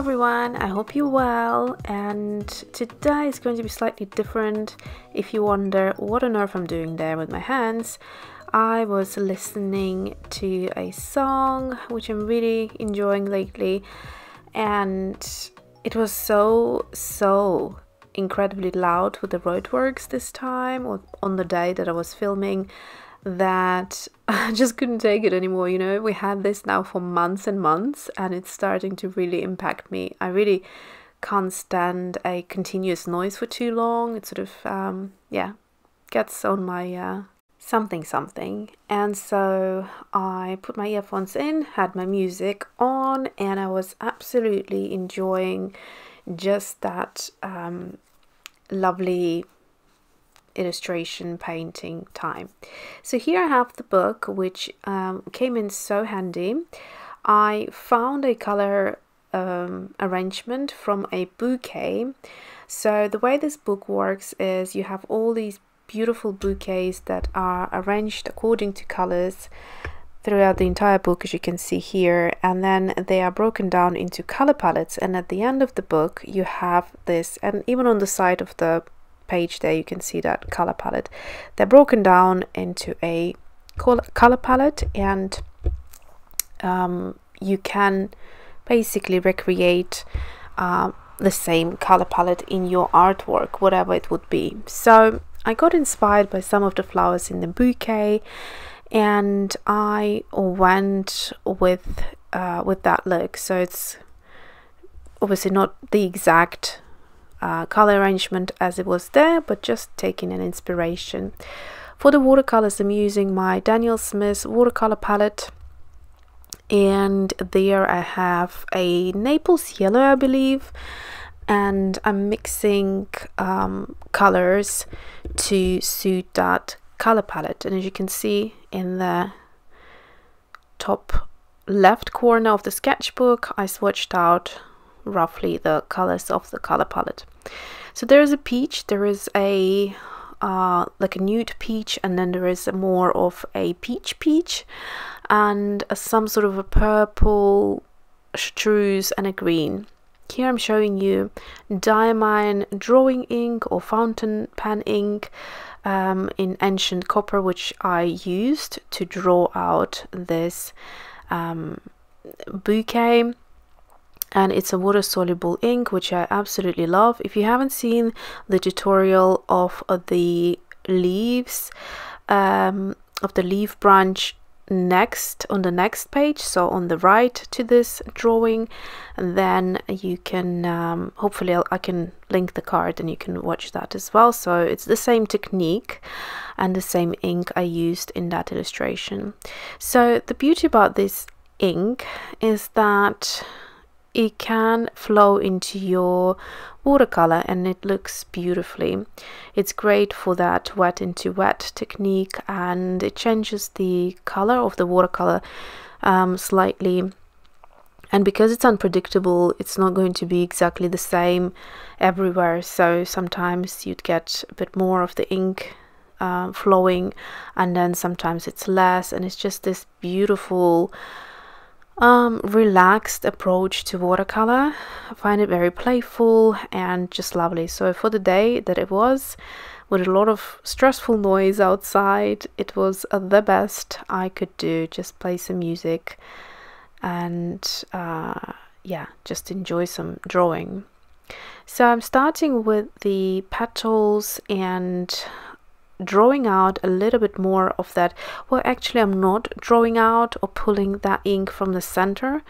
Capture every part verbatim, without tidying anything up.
everyone, I hope you're well, and today is going to be slightly different. If you wonder what on earth I'm doing there with my hands, I was listening to a song which I'm really enjoying lately, and it was so so incredibly loud with the roadworks this time, or on the day that I was filming, that I just couldn't take it anymore. You know, we had this now for months and months, and it's starting to really impact me. I really can't stand a continuous noise for too long. It sort of um yeah gets on my uh something something. And so I put my earphones in, had my music on, and I was absolutely enjoying just that um lovely illustration painting time. So here I have the book, which um, came in so handy. I found a color um, arrangement from a bouquet. So the way this book works is you have all these beautiful bouquets that are arranged according to colors throughout the entire book, as you can see here, and then they are broken down into color palettes. And at the end of the book you have this, and even on the side of the page there you can see that color palette. They're broken down into a color palette, and um, you can basically recreate uh, the same color palette in your artwork, whatever it would be. So I got inspired by some of the flowers in the bouquet, and I went with uh, with that look. So it's obviously not the exact Uh, color arrangement as it was there, but just taking an inspiration. For the watercolors, I'm using my Daniel Smith watercolor palette, and there I have a Naples yellow, I believe, and I'm mixing um, colors to suit that color palette. And as you can see in the top left corner of the sketchbook, I swatched out roughly the colors of the color palette. So there is a peach, there is a uh, like a nude peach, and then there is a more of a peach peach, and a, some sort of a purple chartreuse, and a green. Here I'm showing you Diamine drawing ink or fountain pen ink um, in Ancient Copper, which I used to draw out this um, bouquet. And it's a water soluble ink, which I absolutely love. If you haven't seen the tutorial of the leaves, um, of the leaf branch next on the next page, so on the right to this drawing, and then you can um, hopefully I'll, I can link the card and you can watch that as well. So it's the same technique and the same ink I used in that illustration. So the beauty about this ink is that it can flow into your watercolor and it looks beautifully. It's great for that wet into wet technique, and it changes the color of the watercolor um, slightly. And because it's unpredictable, it's not going to be exactly the same everywhere, so sometimes you'd get a bit more of the ink uh, flowing, and then sometimes it's less. And it's just this beautiful Um, relaxed approach to watercolor. I find it very playful and just lovely. So for the day that it was, with a lot of stressful noise outside, it was uh, the best I could do. Just play some music and uh, yeah, just enjoy some drawing. So I'm starting with the petals and drawing out a little bit more of that. Well, actually I'm not drawing out or pulling that ink from the center.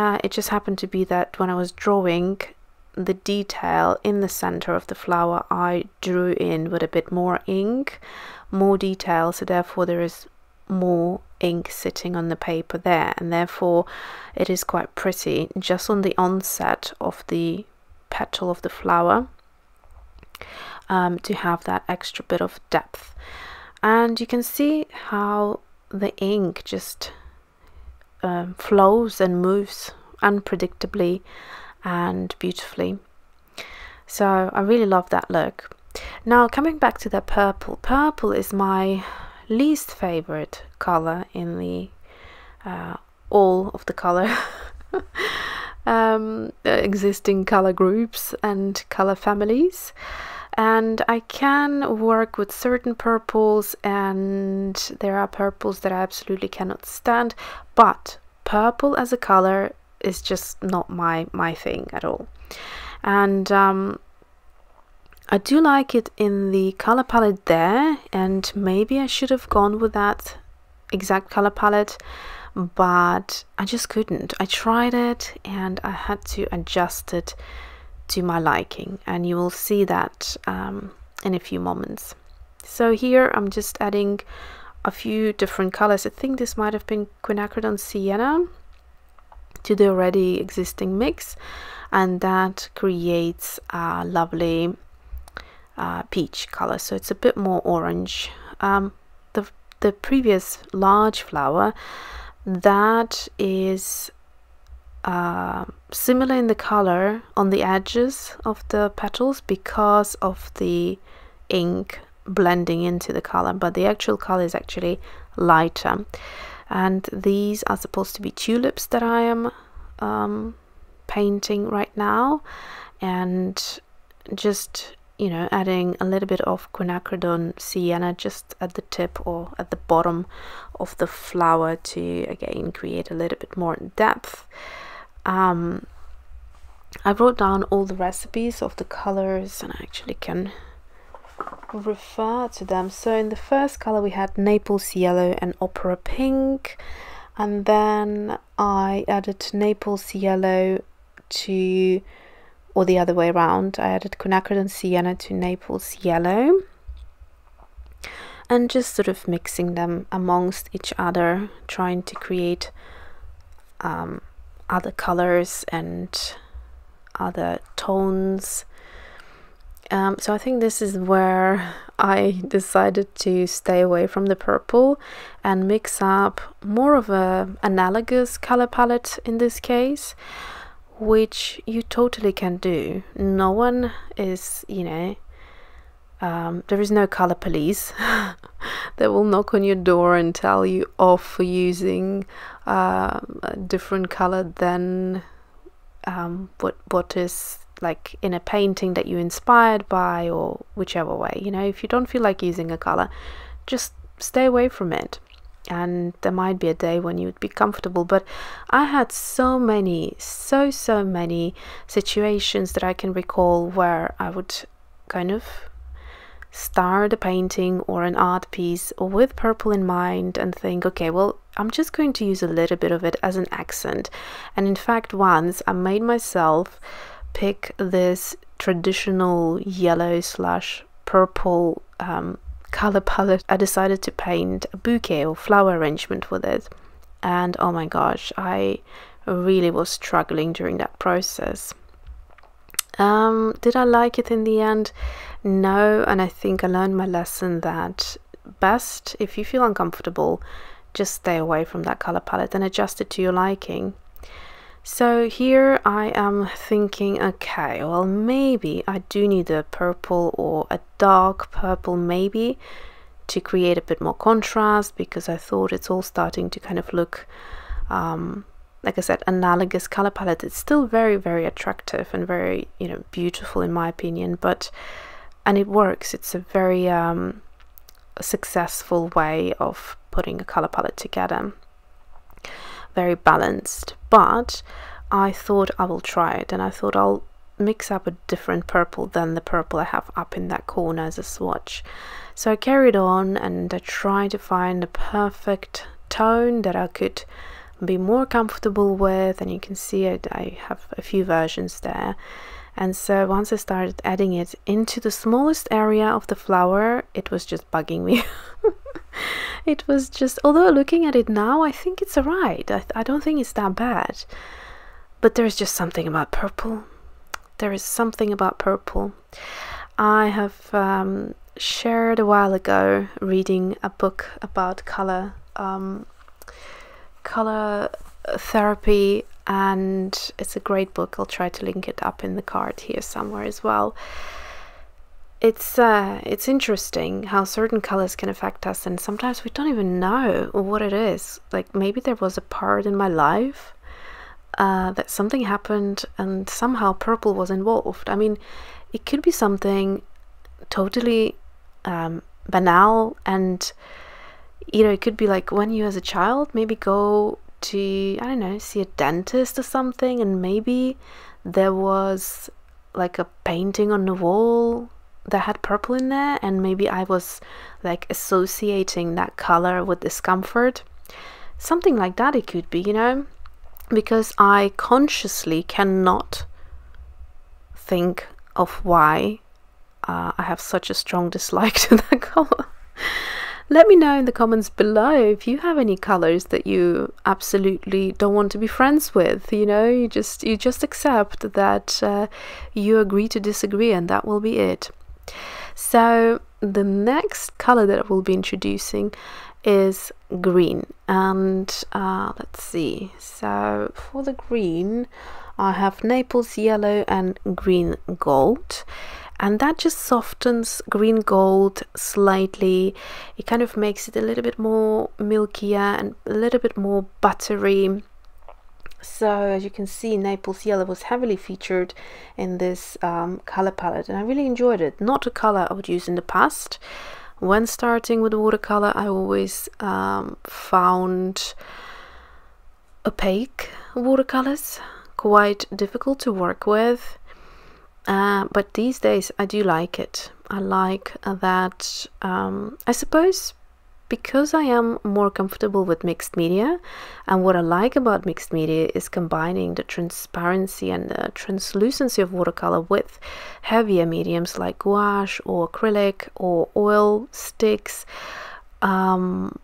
Uh, it just happened to be that when I was drawing the detail in the center of the flower, I drew in with a bit more ink, more detail, so therefore there is more ink sitting on the paper there, and therefore it is quite pretty just on the onset of the petal of the flower. Um, to have that extra bit of depth. And you can see how the ink just um, flows and moves unpredictably and beautifully. So I really love that look. Now coming back to the purple. Purple is my least favorite color in the uh, all of the color um, existing color groups and color families. And I can work with certain purples, and there are purples that I absolutely cannot stand, but purple as a color is just not my my thing at all. And um, I do like it in the color palette there, and maybe I should have gone with that exact color palette, but I just couldn't. I tried it and I had to adjust it to my liking, and you will see that um, in a few moments. So here I'm just adding a few different colors. I think this might have been Quinacridone Sienna to the already existing mix, and that creates a lovely uh, peach color, so it's a bit more orange. um, the, the previous large flower, that is Uh, similar in the color on the edges of the petals because of the ink blending into the color, but the actual color is actually lighter. And these are supposed to be tulips that I am um, painting right now, and just, you know, adding a little bit of Quinacridone Sienna just at the tip or at the bottom of the flower to again create a little bit more depth. Um, I wrote down all the recipes of the colors, and I actually can refer to them. So in the first color we had Naples yellow and Opera pink, and then I added Naples yellow to, or the other way around, I added Quinacridone Sienna to Naples yellow, and just sort of mixing them amongst each other, trying to create um, other colors and other tones. Um, so I think this is where I decided to stay away from the purple and mix up more of a analogous color palette in this case, which you totally can do. No one is, you know, um, there is no color police that will knock on your door and tell you off for using uh, a different color than um, what what is like in a painting that you are inspired by, or whichever way. You know, if you don't feel like using a color, just stay away from it. And there might be a day when you would be comfortable, but I had so many, so, so many situations that I can recall where I would kind of start a painting or an art piece with purple in mind and think, okay, well, I'm just going to use a little bit of it as an accent. And in fact, once I made myself pick this traditional yellow slash purple um, color palette, I decided to paint a bouquet or flower arrangement with it, and oh my gosh, I really was struggling during that process. Um, did I like it in the end? No, and I think I learned my lesson that best, if you feel uncomfortable, just stay away from that color palette and adjust it to your liking. So here I am thinking, okay, well, maybe I do need a purple or a dark purple maybe to create a bit more contrast, because I thought it's all starting to kind of look, um, like I said, analogous color palette. It's still very, very attractive and very, you know, beautiful in my opinion, but, and it works. It's a very um, successful way of putting a color palette together. Very balanced, but I thought I will try it, and I thought I'll mix up a different purple than the purple I have up in that corner as a swatch. So I carried on and I tried to find the perfect tone that I could be more comfortable with, and you can see it, I have a few versions there. And so once I started adding it into the smallest area of the flower, it was just bugging me. It was just, although looking at it now, I think it's all right. I, I don't think it's that bad. But there's just something about purple. There is something about purple. I have um, shared a while ago reading a book about color, um, color therapy, and it's a great book. I'll try to link it up in the card here somewhere as well. It's uh, it's interesting how certain colors can affect us, and sometimes we don't even know what it is. Like, maybe there was a part in my life uh, that something happened and somehow purple was involved. I mean, it could be something totally um, banal, and you know, it could be like when you as a child maybe go to, I don't know, see a dentist or something, and maybe there was like a painting on the wall that had purple in there, and maybe I was like associating that color with discomfort. Something like that it could be, you know, because I consciously cannot think of why uh, I have such a strong dislike to that color. Let me know in the comments below if you have any colors that you absolutely don't want to be friends with. You know, you just you just accept that uh, you agree to disagree, and that will be it. So the next color that I will be introducing is green, and uh, let's see. So for the green, I have Naples yellow and green gold. And that just softens green gold slightly. It kind of makes it a little bit more milkier and a little bit more buttery. So as you can see, Naples yellow was heavily featured in this um, color palette, and I really enjoyed it. Not a color I would use in the past. When starting with watercolor, I always um, found opaque watercolors quite difficult to work with. Uh, but these days I do like it. I like that, um, I suppose, because I am more comfortable with mixed media, and what I like about mixed media is combining the transparency and the translucency of watercolor with heavier mediums like gouache or acrylic or oil sticks. Um,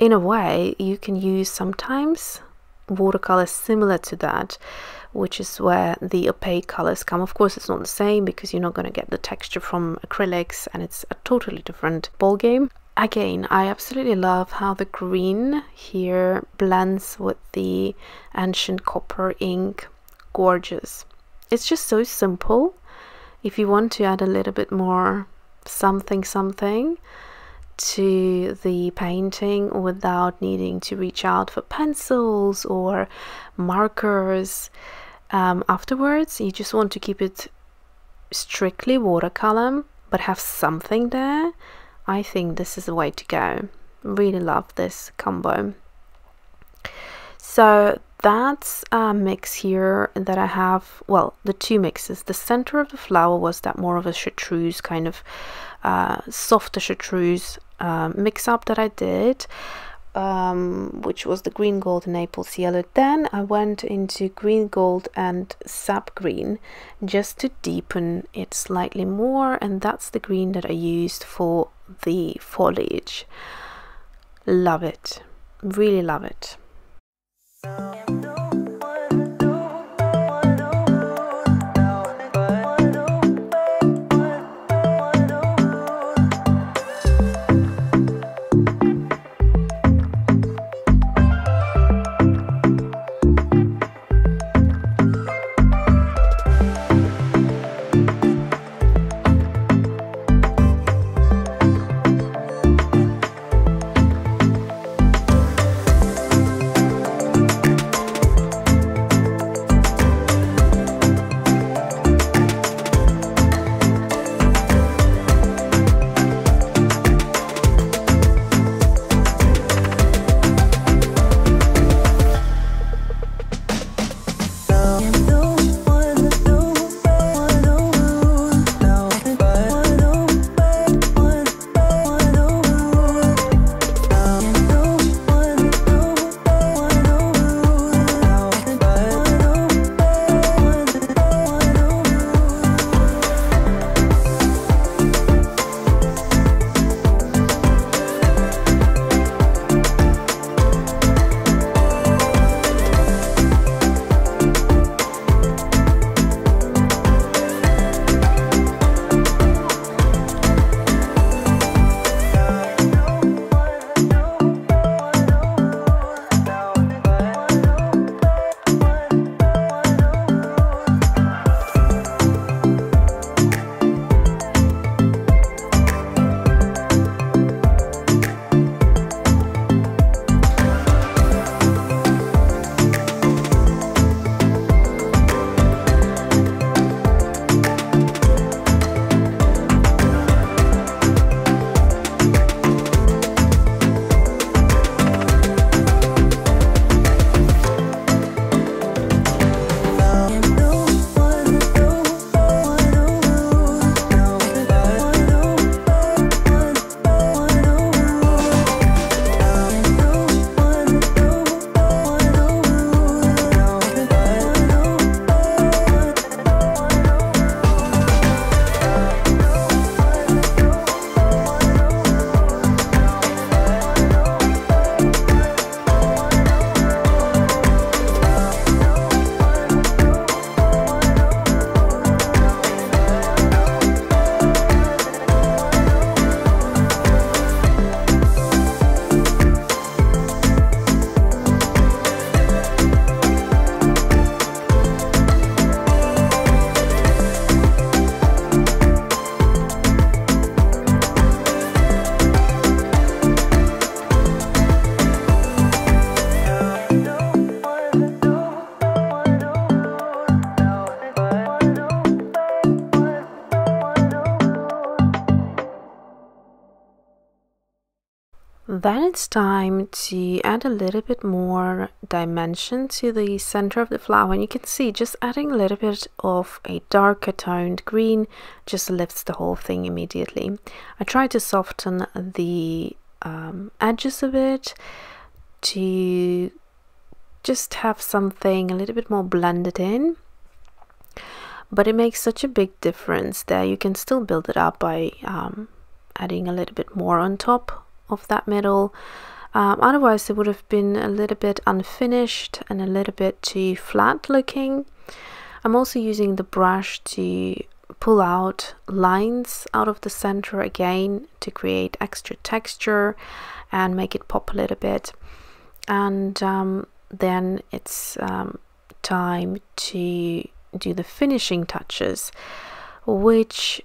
in a way, you can use sometimes watercolor similar to that, which is where the opaque colors come. Of course, it's not the same because you're not going to get the texture from acrylics, and it's a totally different ball game. Again, I absolutely love how the green here blends with the Ancient Copper ink. Gorgeous. It's just so simple. If you want to add a little bit more something something to the painting without needing to reach out for pencils or markers um, afterwards, you just want to keep it strictly watercolor but have something there, I think this is the way to go. Really love this combo. So that's a mix here that I have, well, the two mixes. The center of the flower was that more of a chartreuse kind of uh, softer chartreuse uh, mix up that I did, um, which was the green gold and Naples yellow. Then I went into green gold and sap green just to deepen it slightly more, and that's the green that I used for the foliage. Love it, really love it. Then it's time to add a little bit more dimension to the center of the flower, and you can see just adding a little bit of a darker toned green just lifts the whole thing immediately. I try to soften the um, edges a bit to just have something a little bit more blended in, but it makes such a big difference that you can still build it up by um, adding a little bit more on top of that middle. Um, otherwise it would have been a little bit unfinished and a little bit too flat looking. I'm also using the brush to pull out lines out of the center again to create extra texture and make it pop a little bit. And um, then it's um, time to do the finishing touches, which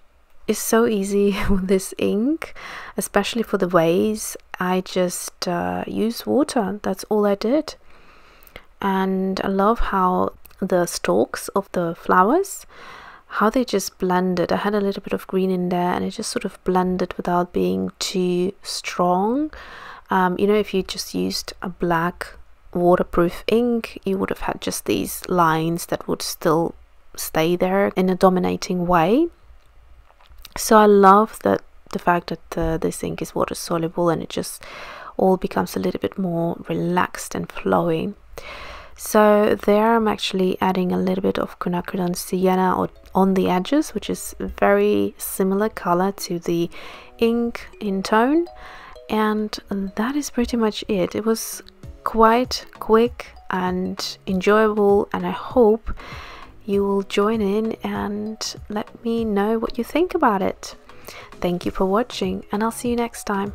is so easy with this ink, especially for the waves. I just uh, use water, that's all I did. And I love how the stalks of the flowers, how they just blended. I had a little bit of green in there and it just sort of blended without being too strong. Um, you know, if you just used a black waterproof ink, you would have had just these lines that would still stay there in a dominating way. So I love that the fact that uh, this ink is water soluble and it just all becomes a little bit more relaxed and flowy. So there I'm actually adding a little bit of Quinacridone Sienna or on the edges, which is very similar color to the ink in tone, and that is pretty much it. It was quite quick and enjoyable, and I hope you will join in and let me know what you think about it. Thank you for watching, and I'll see you next time.